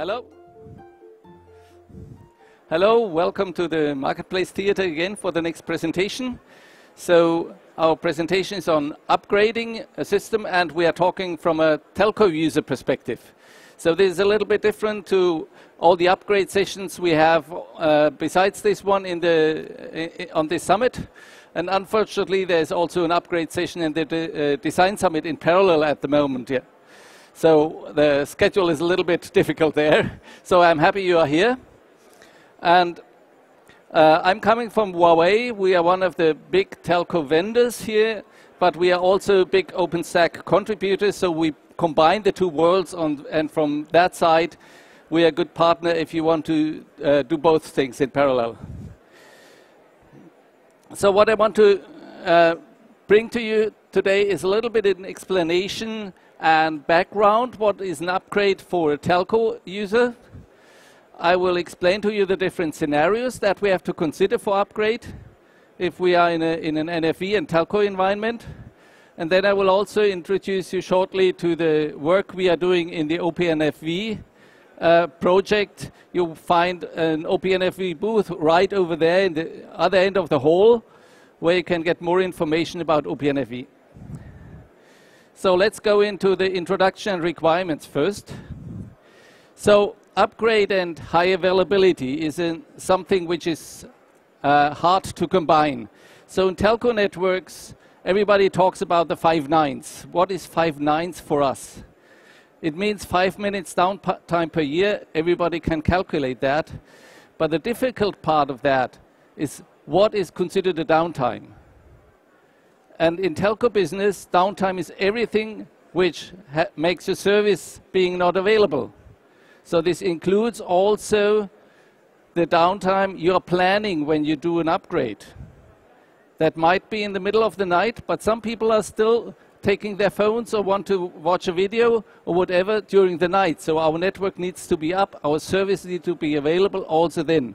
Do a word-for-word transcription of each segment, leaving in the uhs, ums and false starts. Hello. Hello, welcome to the Marketplace Theater again for the next presentation. So our presentation is on upgrading a system, and we are talking from a telco user perspective. So this is a little bit different to all the upgrade sessions we have uh, besides this one in the, uh, on this summit. And unfortunately, there's also an upgrade session in the de uh, design summit in parallel at the moment here. So the schedule is a little bit difficult there. So I'm happy you are here. And uh, I'm coming from Huawei. We are one of the big telco vendors here, but we are also big OpenStack contributors, so we combine the two worlds on, and from that side, we are a good partner if you want to uh, do both things in parallel. So what I want to uh, bring to you today is a little bit of an explanation and background. What is an upgrade for a telco user? I will explain to you the different scenarios that we have to consider for upgrade if we are in, a, in an N F V and telco environment. And then I will also introduce you shortly to the work we are doing in the O P N F V uh, project. You'll find an O P N F V booth right over there in the other end of the hall, where you can get more information about O P N F V. So let's go into the introduction and requirements first. So upgrade and high availability is in something which is uh, hard to combine. So in telco networks, everybody talks about the five nines. What is five nines for us? It means five minutes downtime per year. Everybody can calculate that. But the difficult part of that is what is considered a downtime. And in telco business, downtime is everything which ha makes your service being not available. So this includes also the downtime you are planning when you do an upgrade. That might be in the middle of the night, but some people are still taking their phones or want to watch a video or whatever during the night. So our network needs to be up, our service needs to be available also then.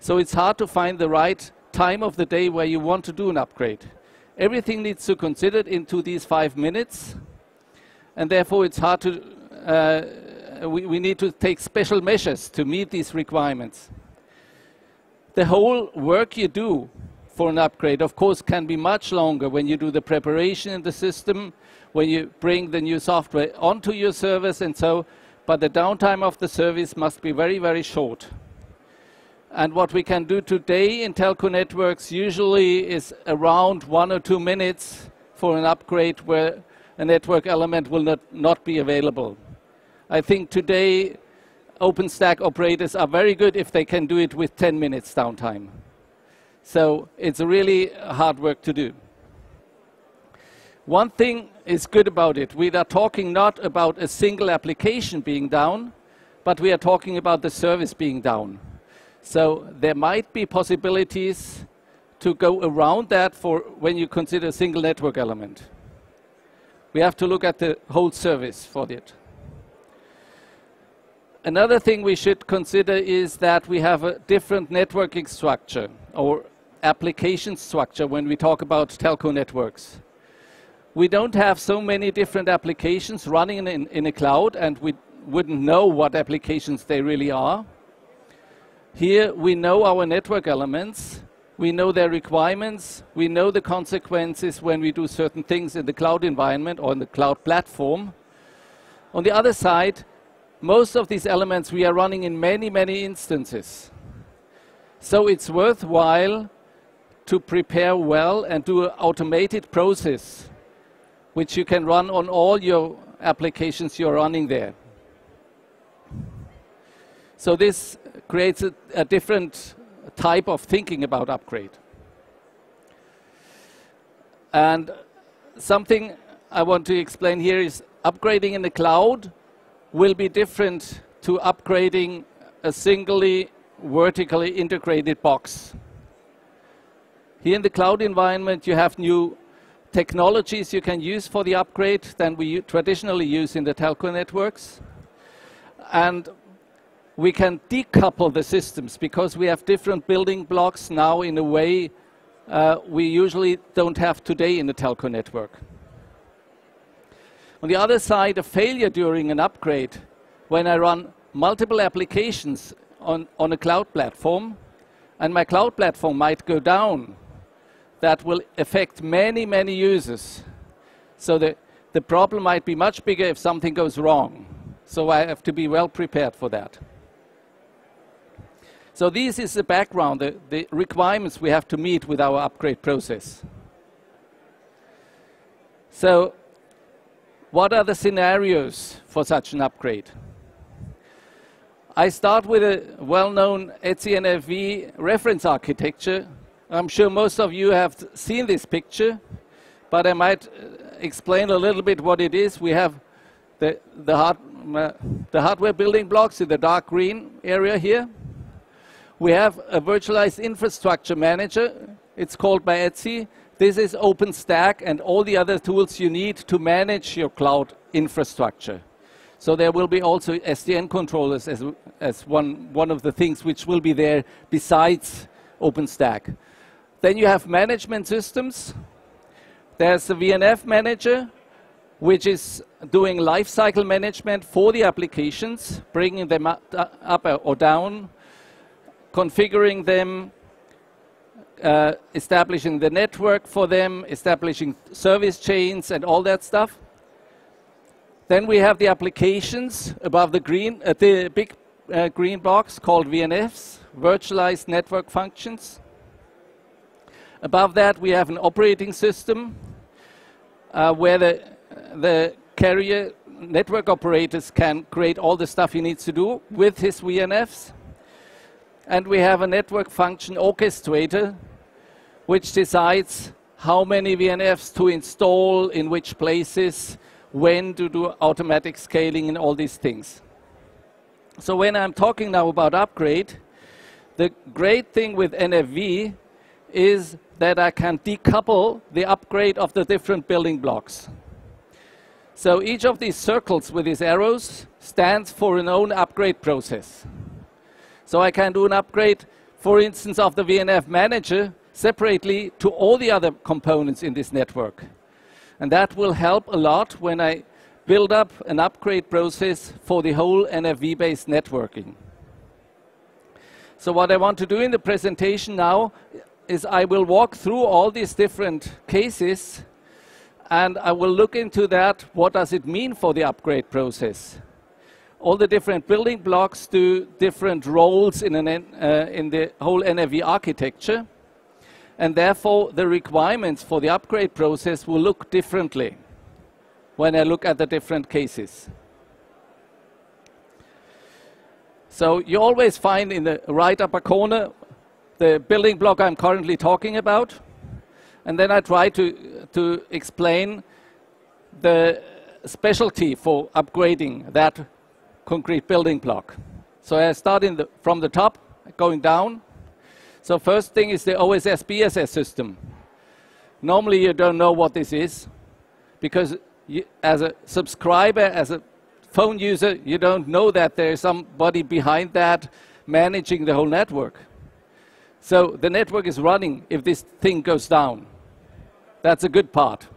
So it's hard to find the right time of the day where you want to do an upgrade. Everything needs to be considered into these five minutes, and therefore it's hard to, uh, we, we need to take special measures to meet these requirements. The whole work you do for an upgrade, of course, can be much longer when you do the preparation in the system, when you bring the new software onto your service and so, but the downtime of the service must be very, very short. And what we can do today in telco networks usually is around one or two minutes for an upgrade where a network element will not, not be available. I think today OpenStack operators are very good if they can do it with ten minutes downtime. So it's really hard work to do. One thing is good about it. We are talking not about a single application being down, but we are talking about the service being down. So there might be possibilities to go around that for when you consider a single network element. We have to look at the whole service for it. Another thing we should consider is that we have a different networking structure or application structure when we talk about telco networks. We don't have so many different applications running in, in a cloud, and we wouldn't know what applications they really are. Here we know our network elements, we know their requirements, we know the consequences when we do certain things in the cloud environment or in the cloud platform. On the other side, most of these elements we are running in many, many instances. So it's worthwhile to prepare well and do an automated process which you can run on all your applications you're running there. So this creates a, a different type of thinking about upgrade. And something I want to explain here is upgrading in the cloud will be different to upgrading a singly vertically integrated box. Here in the cloud environment you have new technologies you can use for the upgrade than we traditionally use in the telco networks. And we can decouple the systems because we have different building blocks now in a way uh, we usually don't have today in the telco network. On the other side, a failure during an upgrade, when I run multiple applications on, on a cloud platform, and my cloud platform might go down. That will affect many, many users. So the, the problem might be much bigger if something goes wrong. So I have to be well prepared for that. So this is the background, the, the requirements we have to meet with our upgrade process. So what are the scenarios for such an upgrade? I start with a well-known Etsy N F V reference architecture. I'm sure most of you have seen this picture, but I might explain a little bit what it is. We have the, the, hard, uh, the hardware building blocks in the dark green area here. We have a virtualized infrastructure manager. It's called by Etsy. This is OpenStack and all the other tools you need to manage your cloud infrastructure. So there will be also S D N controllers as, as one, one of the things which will be there besides OpenStack. Then you have management systems. There's the V N F manager, which is doing lifecycle management for the applications, bringing them up, up or down, configuring them, uh, establishing the network for them, establishing service chains and all that stuff. Then we have the applications above the green, uh, the big uh, green box called V N Fs, virtualized network functions. Above that we have an operating system uh, where the, the carrier network operators can create all the stuff he needs to do with his V N Fs. And we have a network function orchestrator, which decides how many V N Fs to install, in which places, when to do automatic scaling and all these things. So when I'm talking now about upgrade, the great thing with N F V is that I can decouple the upgrade of the different building blocks. So each of these circles with these arrows stands for an own upgrade process. So I can do an upgrade, for instance, of the V N F manager separately to all the other components in this network. And that will help a lot when I build up an upgrade process for the whole N F V-based networking. So what I want to do in the presentation now is I will walk through all these different cases, and I will look into that, what does it mean for the upgrade process. All the different building blocks do different roles in, an, uh, in the whole N F V architecture, and therefore the requirements for the upgrade process will look differently when I look at the different cases. So you always find in the right upper corner the building block I'm currently talking about, and then I try to, to explain the specialty for upgrading that concrete building block. So I start in the, from the top, going down. So first thing is the O S S B S S system. Normally you don't know what this is, because you, as a subscriber, as a phone user, you don't know that there is somebody behind that managing the whole network. So the network is running if this thing goes down. That's a good part,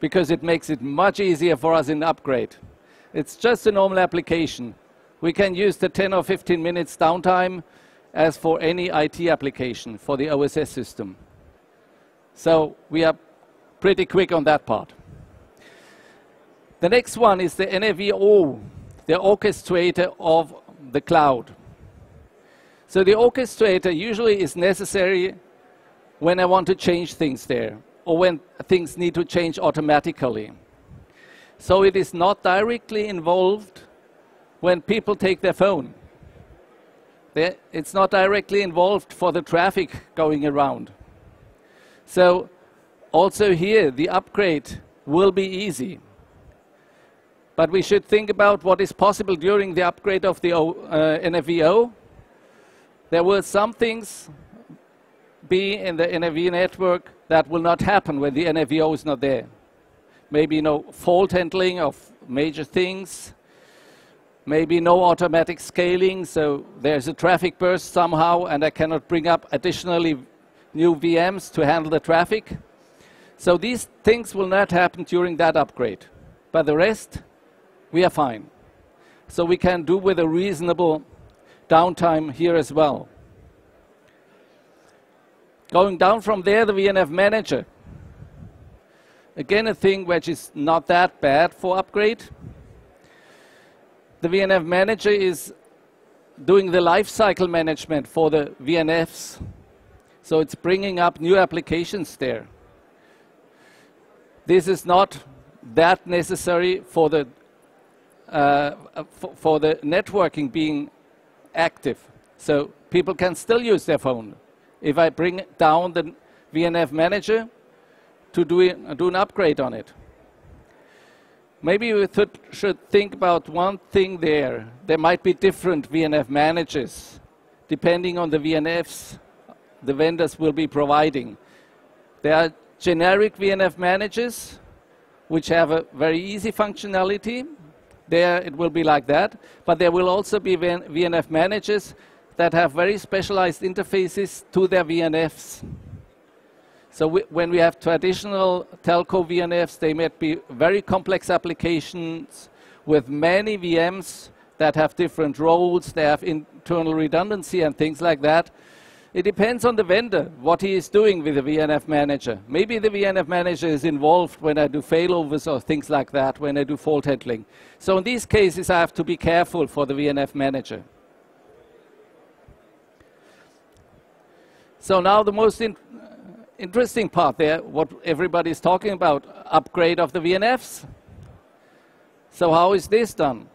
because it makes it much easier for us in the upgrade. It's just a normal application. We can use the ten or fifteen minutes downtime as for any I T application for the O S S system. So we are pretty quick on that part. The next one is the N F V O, the orchestrator of the cloud. So the orchestrator usually is necessary when I want to change things there, or when things need to change automatically. So it is not directly involved when people take their phone. They're, it's not directly involved for the traffic going around. So also here, the upgrade will be easy. But we should think about what is possible during the upgrade of the uh, N F V O. There will some things be in the N F V network that will not happen when the N F V O is not there. Maybe no fault handling of major things, maybe no automatic scaling, so there's a traffic burst somehow and I cannot bring up additionally new V Ms to handle the traffic. So these things will not happen during that upgrade. But the rest, we are fine. So we can do with a reasonable downtime here as well. Going down from there, the V N F manager. Again, a thing which is not that bad for upgrade. The V N F manager is doing the lifecycle management for the V N Fs. So it's bringing up new applications there. This is not that necessary for the, uh, for, for the networking being active. So people can still use their phone. If I bring down the V N F manager to do, it, do an upgrade on it. Maybe we th should think about one thing there. There might be different V N F managers depending on the V N Fs the vendors will be providing. There are generic V N F managers which have a very easy functionality. There it will be like that. But there will also be V N F managers that have very specialized interfaces to their V N Fs. So we, when we have traditional telco V N Fs, they might be very complex applications with many V Ms that have different roles, they have internal redundancy and things like that. It depends on the vendor, what he is doing with the V N F manager. Maybe the V N F manager is involved when I do failovers or things like that, when I do fault handling. So in these cases, I have to be careful for the V N F manager. So now the most in interesting part there, what everybody is talking about, upgrade of the V N Fs. So how is this done?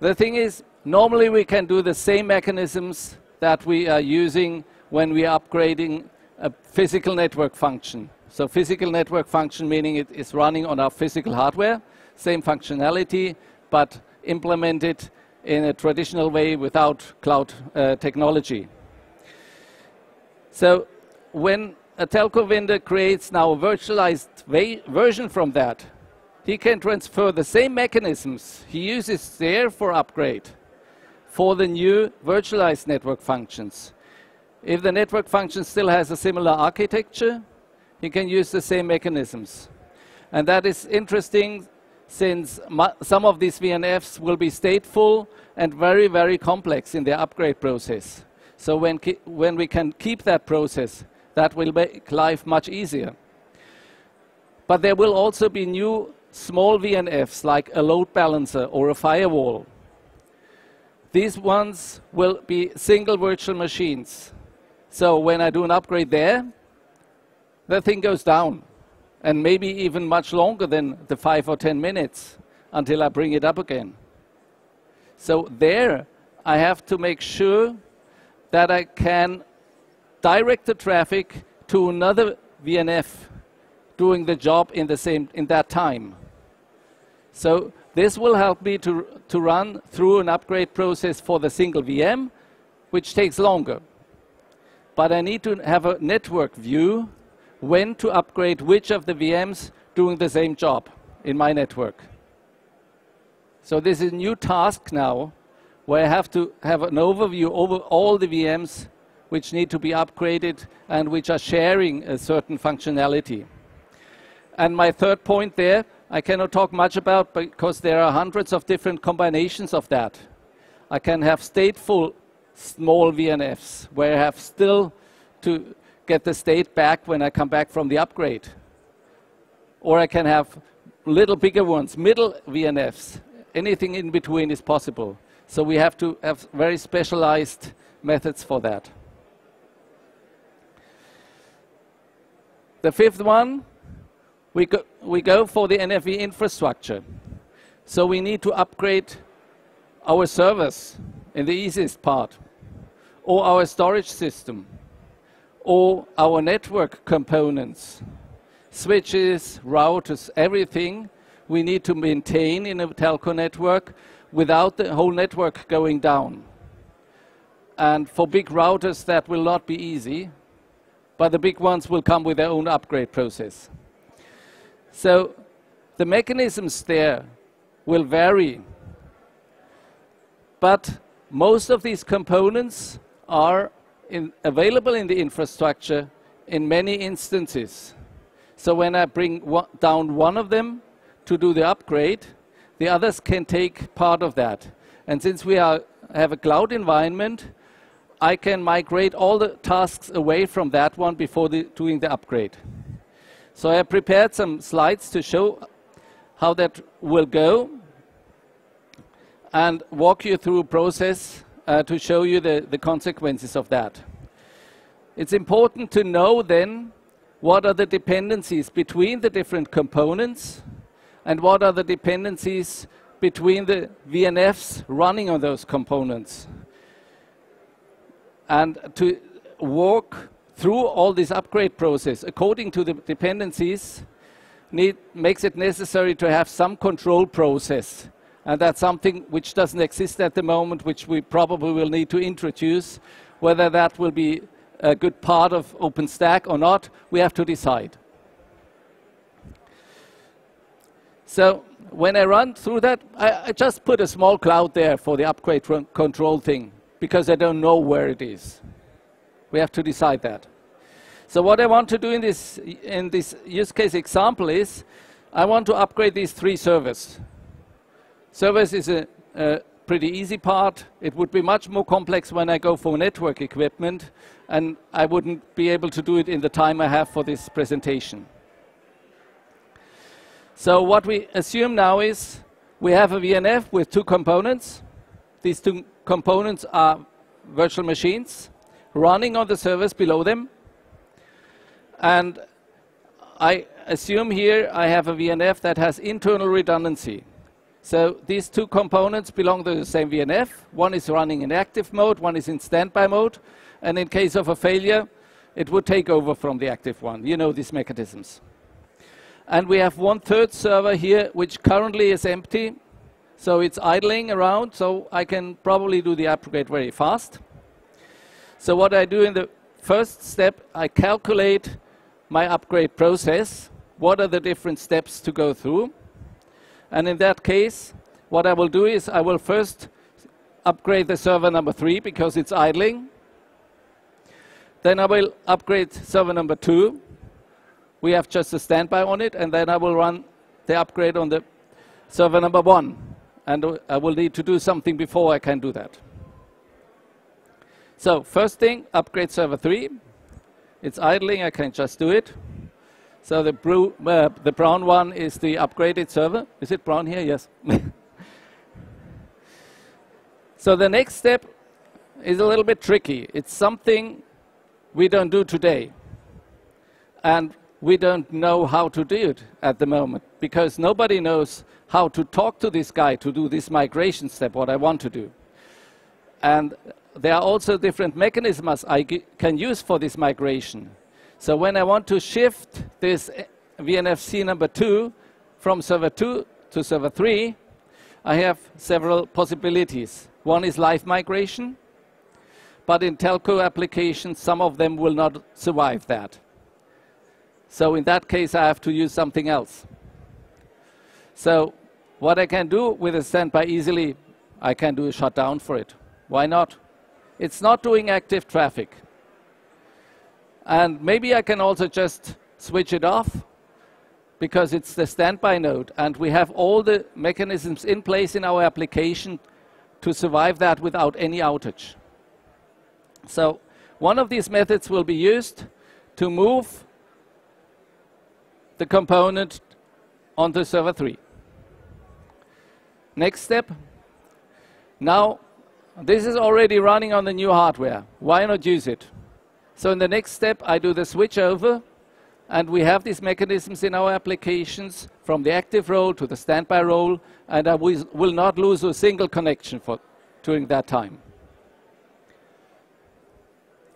The thing is, normally we can do the same mechanisms that we are using when we are upgrading a physical network function. So physical network function meaning it is running on our physical hardware, same functionality, but implemented in a traditional way without cloud uh, technology. So when a telco vendor creates now a virtualized version from that, he can transfer the same mechanisms he uses there for upgrade for the new virtualized network functions. If the network function still has a similar architecture, he can use the same mechanisms. And that is interesting since some of these V N Fs will be stateful and very, very complex in their upgrade process. So when, when we can keep that process, that will make life much easier. But there will also be new small V N Fs like a load balancer or a firewall. These ones will be single virtual machines. So when I do an upgrade there, the thing goes down. And maybe even much longer than the five or ten minutes until I bring it up again. So there, I have to make sure that I can direct the traffic to another V N F doing the job in the same in that time. So this will help me to, to run through an upgrade process for the single V M, which takes longer. But I need to have a network view when to upgrade which of the V Ms doing the same job in my network. So this is a new task now, where I have to have an overview over all the V Ms which need to be upgraded and which are sharing a certain functionality. And my third point there, I cannot talk much about because there are hundreds of different combinations of that. I can have stateful small V N Fs where I have still to get the state back when I come back from the upgrade. Or I can have little bigger ones, middle V N Fs. Anything in between is possible. So we have to have very specialized methods for that. The fifth one, we go, we go for the N F V infrastructure. So we need to upgrade our servers in the easiest part, or our storage system, or our network components, switches, routers, everything we need to maintain in a telco network without the whole network going down. And for big routers, that will not be easy, but the big ones will come with their own upgrade process. So the mechanisms there will vary, but most of these components are in, available in the infrastructure in many instances. So when I bring one, down one of them to do the upgrade, the others can take part of that. And since we are, have a cloud environment, I can migrate all the tasks away from that one before the, doing the upgrade. So I prepared some slides to show how that will go and walk you through a process uh, to show you the, the consequences of that. It's important to know then what are the dependencies between the different components and what are the dependencies between the V N Fs running on those components. And to walk through all this upgrade process according to the dependencies need, makes it necessary to have some control process. And that's something which doesn't exist at the moment, which we probably will need to introduce. Whether that will be a good part of OpenStack or not, we have to decide. So when I run through that, I, I just put a small cloud there for the upgrade control thing, because I don't know where it is. We have to decide that. So what I want to do in this, in this use case example is, I want to upgrade these three servers. Servers is a, a pretty easy part. It would be much more complex when I go for network equipment, and I wouldn't be able to do it in the time I have for this presentation. So what we assume now is we have a V N F with two components. These two components are virtual machines running on the servers below them. And I assume here I have a V N F that has internal redundancy. So these two components belong to the same V N F. One is running in active mode, one is in standby mode. And in case of a failure, it would take over from the active one. You know these mechanisms. And we have one-third server here, which currently is empty. So it's idling around, so I can probably do the upgrade very fast. So what I do in the first step, I calculate my upgrade process. What are the different steps to go through? And in that case, what I will do is I will first upgrade the server number three because it's idling. Then I will upgrade server number two. We have just a standby on it, and then I will run the upgrade on the server number one. And I will need to do something before I can do that. So first thing, upgrade server three. It's idling, I can just do it. So the, brew, uh, the brown one is the upgraded server. Is it brown here? Yes. So the next step is a little bit tricky. It's something we don't do today. And we don't know how to do it at the moment, because nobody knows how to talk to this guy to do this migration step, what I want to do. And there are also different mechanisms I can use for this migration. So when I want to shift this V N F C number two from server two to server three, I have several possibilities. One is live migration, but in telco applications, some of them will not survive that. So in that case, I have to use something else. So what I can do with a standby easily, I can do a shutdown for it. Why not? It's not doing active traffic. And maybe I can also just switch it off because it's the standby node, and we have all the mechanisms in place in our application to survive that without any outage. So one of these methods will be used to move the component onto server three. Next step. Now, this is already running on the new hardware. Why not use it? So in the next step, I do the switch over, and we have these mechanisms in our applications from the active role to the standby role, and I will not lose a single connection for during that time.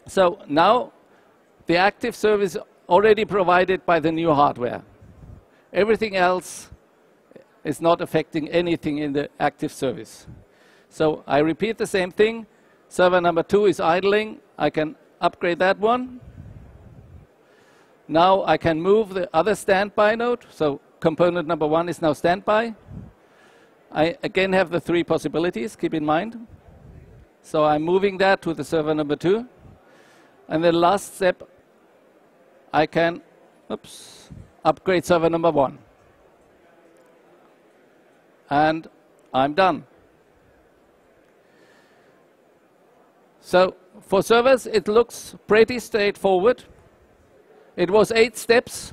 So now the active service already provided by the new hardware. Everything else is not affecting anything in the active service. So I repeat the same thing. Server number two is idling. I can upgrade that one. Now I can move the other standby node. So component number one is now standby. I again have the three possibilities, keep in mind. So I'm moving that to the server number two. And the last step, I can oops, upgrade server number one. and I'm done. So for servers, it looks pretty straightforward. It was eight steps.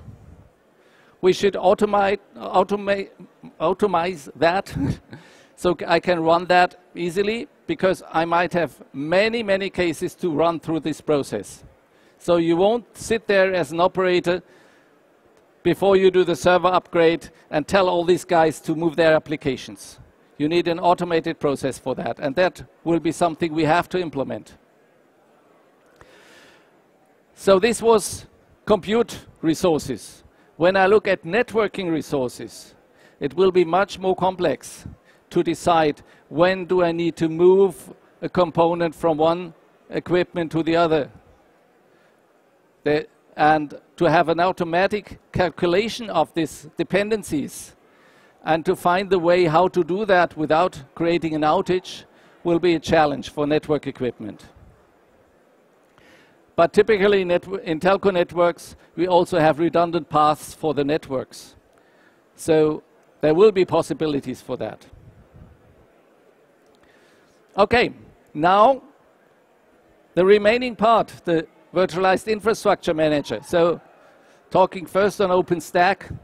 We should automate, automate, automize that so I can run that easily, because I might have many, many cases to run through this process. So you won't sit there as an operator before you do the server upgrade and tell all these guys to move their applications. You need an automated process for that, and that will be something we have to implement. So this was compute resources. When I look at networking resources, it will be much more complex to decide when do I need to move a component from one equipment to the other. The, and to have an automatic calculation of these dependencies and to find the way how to do that without creating an outage will be a challenge for network equipment. But typically in, in telco networks, we also have redundant paths for the networks. So there will be possibilities for that. Okay, now the remaining part, the virtualized infrastructure manager. So talking first on OpenStack.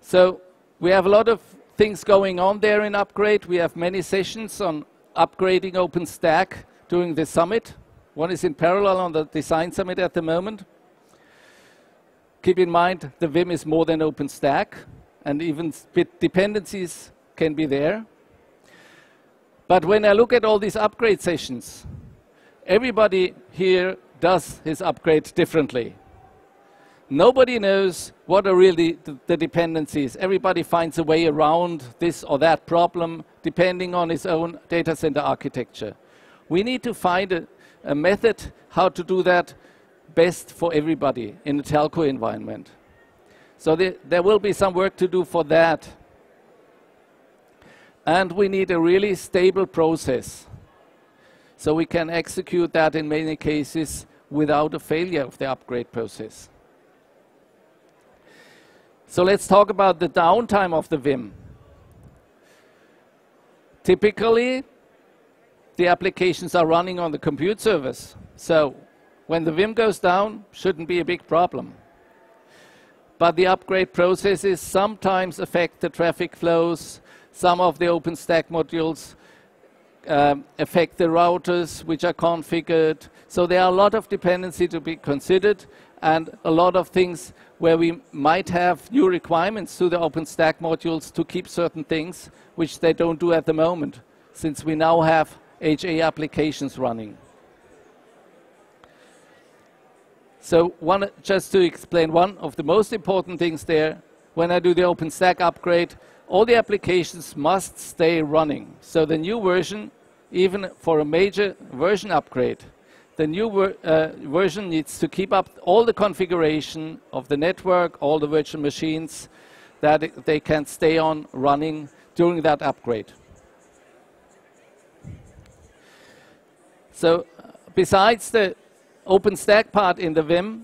So we have a lot of things going on there in upgrade. We have many sessions on upgrading OpenStack during the summit. One is in parallel on the design summit at the moment. Keep in mind the V I M is more than OpenStack, and even bit dependencies can be there. But when I look at all these upgrade sessions, everybody here does his upgrade differently. Nobody knows what are really th the dependencies. Everybody finds a way around this or that problem depending on his own data center architecture. We need to find a, a method how to do that best for everybody in a telco environment. So the, there will be some work to do for that. And we need a really stable process so we can execute that in many cases without a failure of the upgrade process. So let's talk about the downtime of the V I M. Typically, the applications are running on the compute servers. So when the V I M goes down, shouldn't be a big problem. But the upgrade processes sometimes affect the traffic flows. Some of the OpenStack modules Um, affect the routers which are configured. So there are a lot of dependency to be considered and a lot of things where we might have new requirements to the OpenStack modules to keep certain things which they don't do at the moment, since we now have H A applications running. So one, just to explain one of the most important things there, when I do the OpenStack upgrade, all the applications must stay running. So the new version, even for a major version upgrade, the new ver uh, version needs to keep up all the configuration of the network, all the virtual machines, that it, they can stay on running during that upgrade. So besides the OpenStack part in the V I M,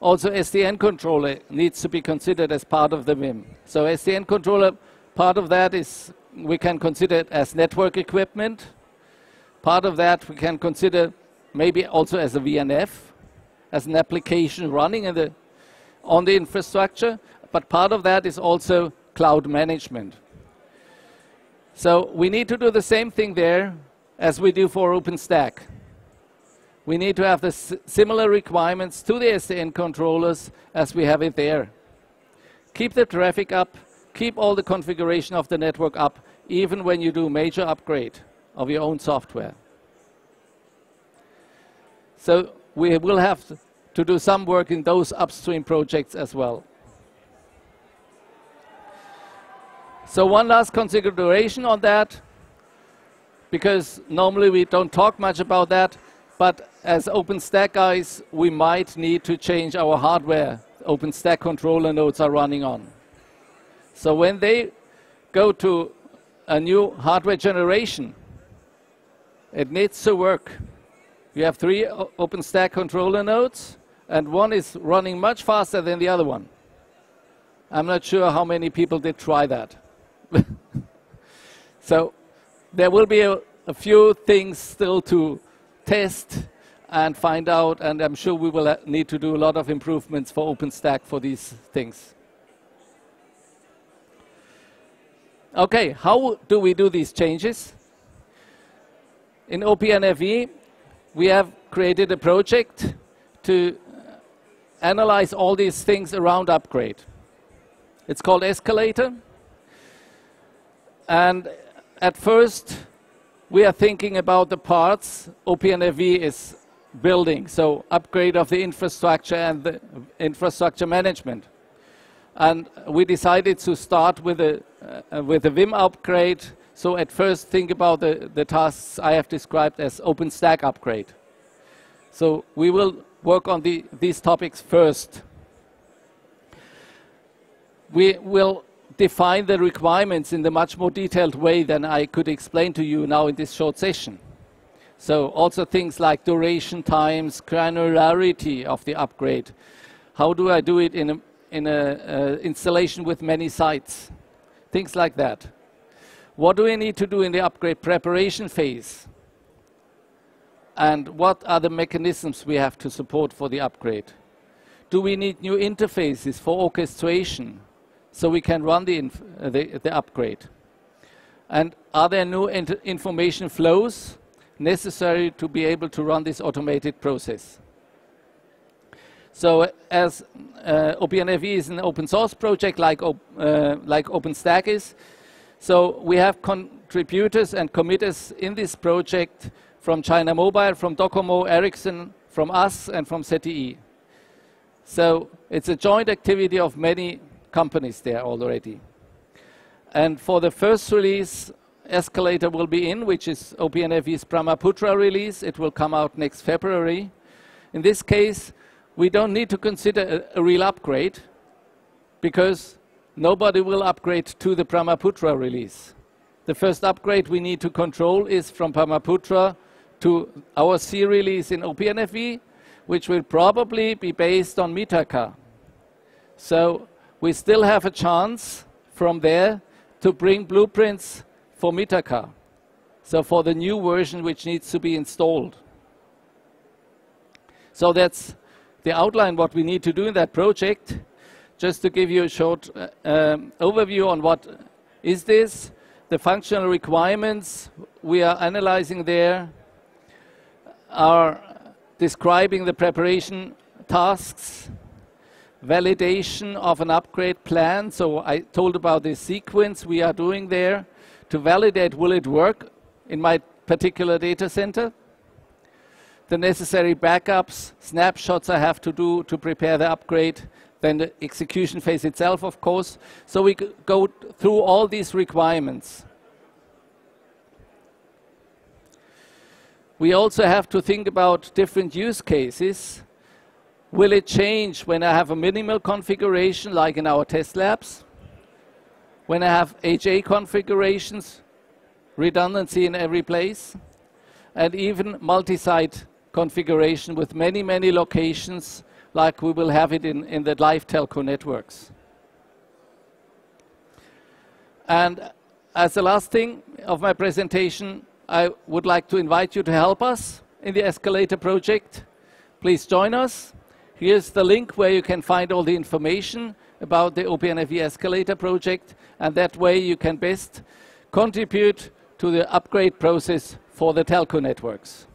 also S D N controller needs to be considered as part of the V I M. So S D N controller, part of that is, we can consider it as network equipment. Part of that we can consider maybe also as a V N F, as an application running in the, on the infrastructure. But part of that is also cloud management. So we need to do the same thing there as we do for OpenStack. We need to have the similar requirements to the S D N controllers as we have it there. Keep the traffic up. Keep all the configuration of the network up, even when you do major upgrade of your own software. So we will have to do some work in those upstream projects as well. So one last consideration on that, because normally we don't talk much about that, but as OpenStack guys, we might need to change our hardware OpenStack controller nodes are running on. So when they go to a new hardware generation, it needs to work. You have three OpenStack controller nodes, and one is running much faster than the other one. I'm not sure how many people did try that So there will be a, a few things still to test and find out, and I'm sure we will need to do a lot of improvements for OpenStack for these things. Okay, how do we do these changes? In O P N F V, we have created a project to analyze all these things around upgrade. It's called Escalator. And at first, we are thinking about the parts O P N F V is building, so upgrade of the infrastructure and the infrastructure management. And we decided to start with a, uh, with a V I M upgrade, so at first think about the, the tasks I have described as OpenStack upgrade. So we will work on the, these topics first. We will define the requirements in a much more detailed way than I could explain to you now in this short session. So also things like duration, times, granularity of the upgrade. How do I do it in a, in a uh, installation with many sites? Things like that. What do we need to do in the upgrade preparation phase? And what are the mechanisms we have to support for the upgrade? Do we need new interfaces for orchestration, so we can run the, inf the, the upgrade? And are there new int information flows necessary to be able to run this automated process? So uh, as uh, O P N F V is an open source project like, op uh, like OpenStack is, so we have contributors and committers in this project from China Mobile, from Docomo, Ericsson, from us, and from Z T E. So it's a joint activity of many companies there already. And for the first release, Escalator will be in, which is O P N F V's Brahmaputra release. It will come out next February. In this case, we don't need to consider a, a real upgrade, because nobody will upgrade to the Brahmaputra release. The first upgrade we need to control is from Brahmaputra to our C release in O P N F V, which will probably be based on Mitaka. So we still have a chance from there to bring blueprints for Mitaka, so for the new version which needs to be installed. So that's the outline what we need to do in that project. Just to give you a short uh, um, overview on what is this, the functional requirements we are analyzing there are describing the preparation tasks, validation of an upgrade plan. So I told about this sequence we are doing there to validate will it work in my particular data center. The necessary backups, snapshots I have to do to prepare the upgrade, then the execution phase itself, of course. So we go through all these requirements. We also have to think about different use cases. Will it change when I have a minimal configuration, like in our test labs? When I have H A configurations, redundancy in every place? And even multi-site configuration with many, many locations, like we will have it in, in the live telco networks. And as the last thing of my presentation, I would like to invite you to help us in the Escalator project. Please join us. Here's the link where you can find all the information about the O P N F V Escalator project, and that way you can best contribute to the upgrade process for the telco networks.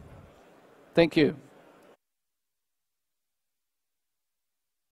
Thank you.